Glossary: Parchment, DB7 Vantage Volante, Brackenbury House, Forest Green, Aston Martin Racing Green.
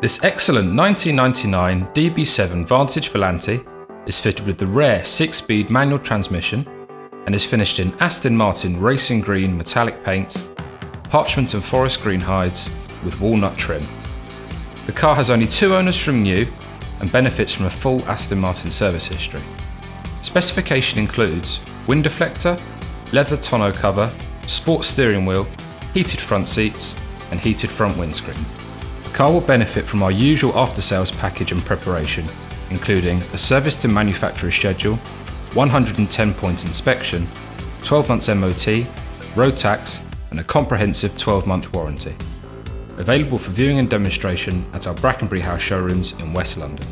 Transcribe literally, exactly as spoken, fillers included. This excellent nineteen ninety-nine D B seven Vantage Volante is fitted with the rare six-speed manual transmission and is finished in Aston Martin Racing Green metallic paint, Parchment and Forest Green hides with walnut trim. The car has only two owners from new and benefits from a full Aston Martin service history. Specification includes wind deflector, leather tonneau cover, sports steering wheel, heated front seats and heated front windscreen. The car will benefit from our usual after-sales package and preparation, including a service to manufacturer schedule, one hundred and ten point inspection, twelve months M O T, road tax and a comprehensive twelve month warranty. Available for viewing and demonstration at our Brackenbury House showrooms in West London.